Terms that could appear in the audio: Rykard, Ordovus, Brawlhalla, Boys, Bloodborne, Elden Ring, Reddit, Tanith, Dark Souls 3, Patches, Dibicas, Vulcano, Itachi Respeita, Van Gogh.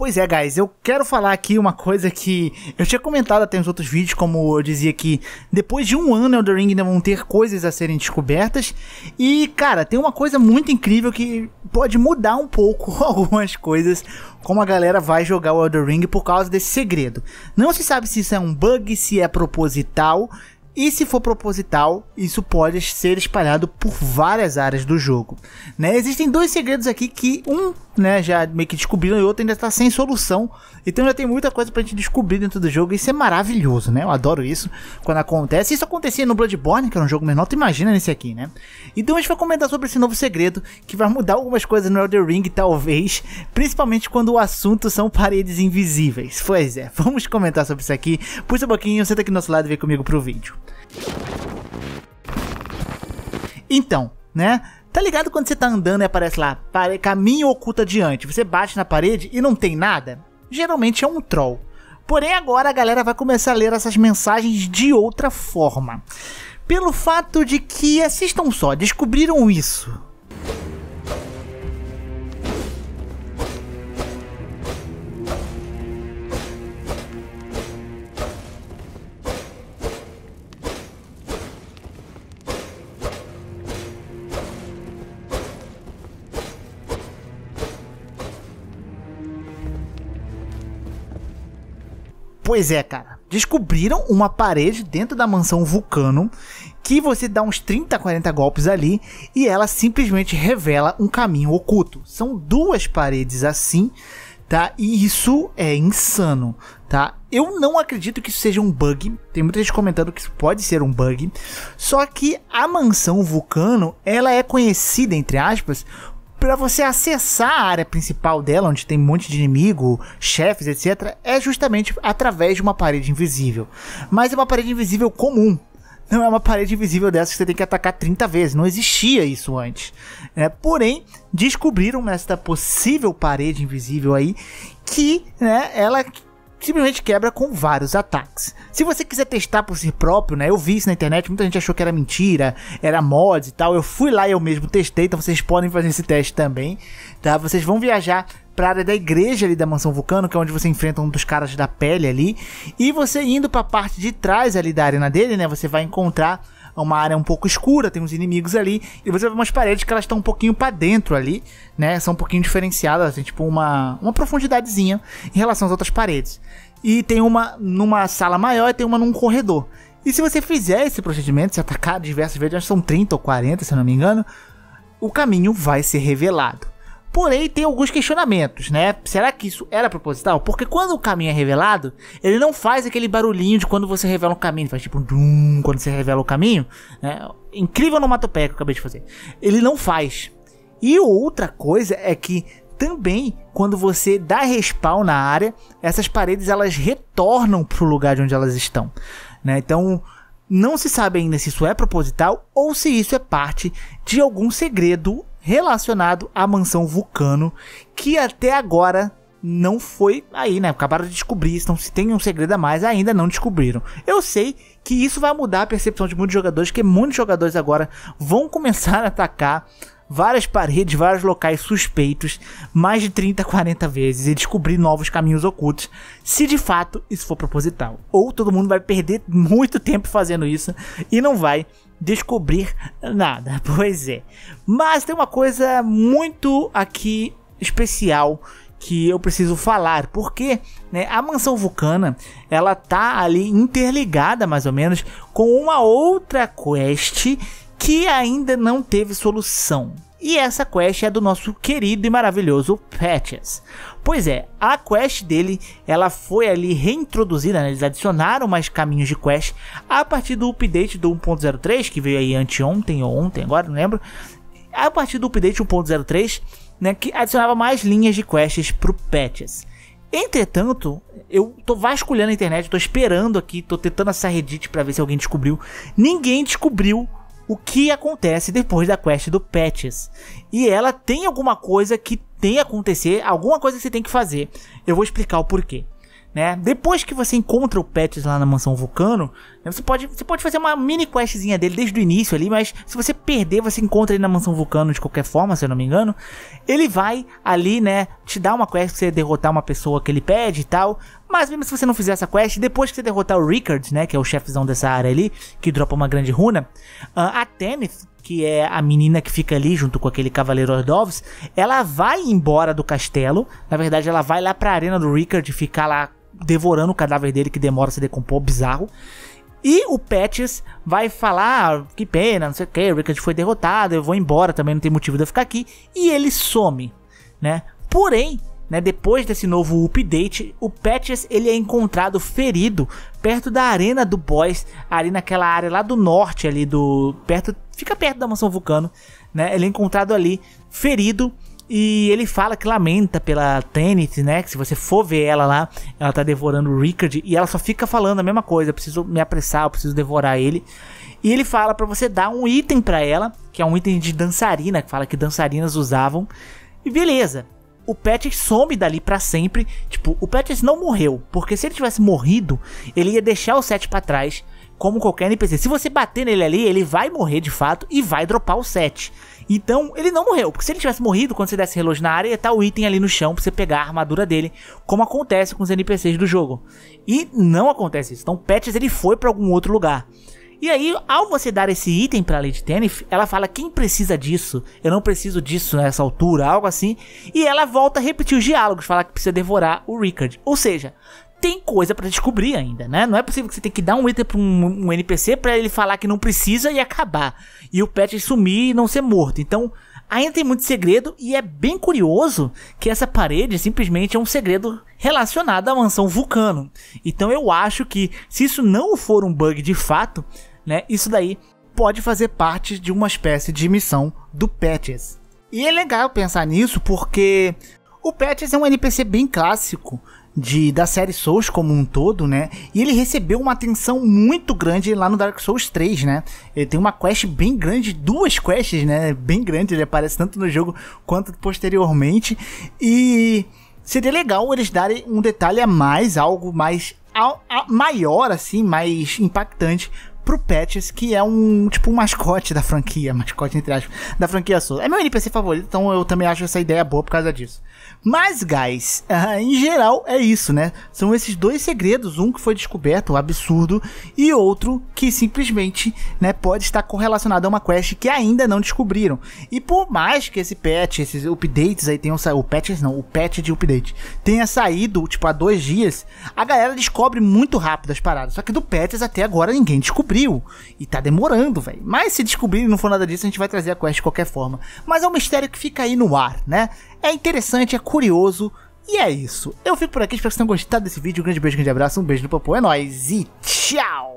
Pois é, guys, eu quero falar aqui uma coisa que eu tinha comentado até nos outros vídeos, como eu dizia que depois de um ano Elden Ring ainda vão ter coisas a serem descobertas. E, cara, tem uma coisa muito incrível que pode mudar um pouco algumas coisas, como a galera vai jogar o Elden Ring por causa desse segredo. Não se sabe se isso é um bug, se é proposital, e se for proposital, isso pode ser espalhado por várias áreas do jogo, né? Existem dois segredos aqui que um, né, já meio que descobriram e o outro ainda está sem solução. Então já tem muita coisa pra gente descobrir dentro do jogo. Isso é maravilhoso, né? Eu adoro isso quando acontece. Isso acontecia no Bloodborne, que era um jogo menor, tu imagina nesse aqui, né? Então a gente vai comentar sobre esse novo segredo que vai mudar algumas coisas no Elden Ring, talvez, principalmente quando o assunto são paredes invisíveis. Pois é, vamos comentar sobre isso aqui. Puxa um pouquinho, senta aqui do nosso lado e vem comigo pro vídeo. Então, né, tá ligado quando você tá andando e aparece lá caminho oculto adiante, você bate na parede e não tem nada? Geralmente é um troll. Porém agora a galera vai começar a ler essas mensagens de outra forma, pelo fato de que, assistam só, descobriram isso. Pois é, cara, descobriram uma parede dentro da mansão Vulcano que você dá uns 30, 40 golpes ali e ela simplesmente revela um caminho oculto. São duas paredes assim, tá? E isso é insano, tá? Eu não acredito que isso seja um bug. Tem muita gente comentando que isso pode ser um bug. Só que a mansão Vulcano, ela é conhecida, entre aspas, para você acessar a área principal dela, onde tem um monte de inimigo, chefes, etc., é justamente através de uma parede invisível. Mas é uma parede invisível comum. Não é uma parede invisível dessa que você tem que atacar 30 vezes. Não existia isso antes. É, porém, descobriram nesta possível parede invisível aí que, né, ela simplesmente quebra com vários ataques. Se você quiser testar por si próprio, né, eu vi isso na internet, muita gente achou que era mentira, era mods e tal, eu fui lá e eu mesmo testei, então vocês podem fazer esse teste também, tá? Vocês vão viajar pra área da igreja ali da mansão Vulcano, que é onde você enfrenta um dos caras da pele ali, e você indo pra parte de trás ali da arena dele, né, você vai encontrar uma área um pouco escura, tem uns inimigos ali, e você vê umas paredes que elas estão um pouquinho pra dentro ali, né, são um pouquinho diferenciadas, tem tipo uma profundidadezinha em relação às outras paredes. E tem uma numa sala maior e tem uma num corredor. E se você fizer esse procedimento, se atacar diversas vezes, acho que são 30 ou 40, se eu não me engano, o caminho vai ser revelado. Porém, tem alguns questionamentos, né? Será que isso era proposital? Porque quando o caminho é revelado, ele não faz aquele barulhinho de quando você revela um caminho. Ele faz tipo um dum, quando você revela o caminho, né? Incrível onomatopeia que eu acabei de fazer. Ele não faz. E outra coisa é que também, quando você dá respawn na área, essas paredes elas retornam pro lugar de onde elas estão, né? Então, não se sabe ainda se isso é proposital ou se isso é parte de algum segredo relacionado à mansão Vulcano, que até agora não foi aí, né? Acabaram de descobrir isso, então se tem um segredo a mais, ainda não descobriram. Eu sei que isso vai mudar a percepção de muitos jogadores, que muitos jogadores agora vão começar a atacar várias paredes, vários locais suspeitos, mais de 30, 40 vezes, e descobrir novos caminhos ocultos, se de fato isso for proposital. Ou todo mundo vai perder muito tempo fazendo isso e não vai descobrir nada. Pois é. Mas tem uma coisa muito aqui especial que eu preciso falar, porque, né, a mansão Vulcana, ela tá ali interligada mais ou menos com uma outra quest que ainda não teve solução. E essa quest é do nosso querido e maravilhoso Patches. Pois é, a quest dele, ela foi ali reintroduzida, né? Eles adicionaram mais caminhos de quest a partir do update do 1.03, que veio aí anteontem ou ontem, agora não lembro. A partir do update 1.03, né, que adicionava mais linhas de quests pro Patches. Entretanto, eu tô vasculhando a internet, tô esperando aqui, tô tentando essa Reddit para ver se alguém descobriu. Ninguém descobriu o que acontece depois da quest do Patches. E ela tem alguma coisa que tem que acontecer, alguma coisa que você tem que fazer. Eu vou explicar o porquê, né? Depois que você encontra o Patches lá na mansão Vulcano, né, você pode fazer uma mini questzinha dele desde o início ali, mas se você perder, você encontra ele na mansão Vulcano de qualquer forma, se eu não me engano. Ele vai ali, né, te dar uma quest pra você derrotar uma pessoa que ele pede e tal, mas mesmo se você não fizer essa quest, depois que você derrotar o Rykard, né, que é o chefezão dessa área ali, que dropa uma grande runa, a Tanith, que é a menina que fica ali junto com aquele cavaleiro Ordovus, ela vai embora do castelo. Na verdade, ela vai lá pra arena do Rykard ficar lá devorando o cadáver dele, que demora a se decompor, bizarro. E o Patches vai falar, que pena, não sei o que, o Rykard foi derrotado, eu vou embora também, não tem motivo de eu ficar aqui. E ele some, né? Porém, né, depois desse novo update, o Patches ele é encontrado ferido perto da arena do Boys, ali naquela área lá do norte, ali do fica perto da mansão Vulcano, né? Ele é encontrado ali ferido. E ele fala que lamenta pela Tanith, né? Que se você for ver ela lá, ela tá devorando o Rykard. E ela só fica falando a mesma coisa. Eu preciso me apressar, eu preciso devorar ele. E ele fala pra você dar um item pra ela, que é um item de dançarina, que fala que dançarinas usavam. E beleza. O Patches some dali pra sempre. Tipo, o Patches não morreu. Porque se ele tivesse morrido, ele ia deixar o set pra trás, como qualquer NPC. Se você bater nele ali, ele vai morrer de fato e vai dropar o set. Então, ele não morreu, porque se ele tivesse morrido, quando você desse relógio na área, ia estar o item ali no chão pra você pegar a armadura dele, como acontece com os NPCs do jogo. E não acontece isso. Então, o Patches, ele foi pra algum outro lugar. E aí, ao você dar esse item pra Lady Tanith, ela fala, quem precisa disso? Eu não preciso disso nessa altura, algo assim. E ela volta a repetir os diálogos, fala que precisa devorar o Rykard. Ou seja, tem coisa pra descobrir ainda, né? Não é possível que você tenha que dar um item pra um NPC pra ele falar que não precisa e acabar. E o Patches sumir e não ser morto. Então, ainda tem muito segredo. E é bem curioso que essa parede simplesmente é um segredo relacionado à mansão Vulcano. Então eu acho que, se isso não for um bug de fato, né, isso daí pode fazer parte de uma espécie de missão do Patches. E é legal pensar nisso porque o Patches é um NPC bem clássico da série Souls como um todo, né? E ele recebeu uma atenção muito grande lá no Dark Souls 3, né? Ele tem uma quest bem grande, duas quests, né? Bem grande, ele aparece tanto no jogo quanto posteriormente. E seria legal eles darem um detalhe a mais, algo mais maior, assim, mais impactante pro Patches, que é um tipo um mascote da franquia, mascote entre aspas, da franquia Souls. É meu NPC favorito, então eu também acho essa ideia boa por causa disso. Mas, guys, em geral é isso, né? São esses dois segredos, um que foi descoberto, um absurdo, e outro que simplesmente, né, pode estar correlacionado a uma quest que ainda não descobriram. E por mais que esse patch, esses updates aí tenham saído, o patch de update tenha saído, tipo, há 2 dias, a galera descobre muito rápido as paradas. Só que do Patches até agora ninguém descobriu. E tá demorando, velho. Mas se descobrir e não for nada disso, a gente vai trazer a quest de qualquer forma. Mas é um mistério que fica aí no ar, né? É interessante, é curioso, e é isso. Eu fico por aqui, espero que vocês tenham gostado desse vídeo. Um grande beijo, um grande abraço, um beijo no popô, é nóis e tchau!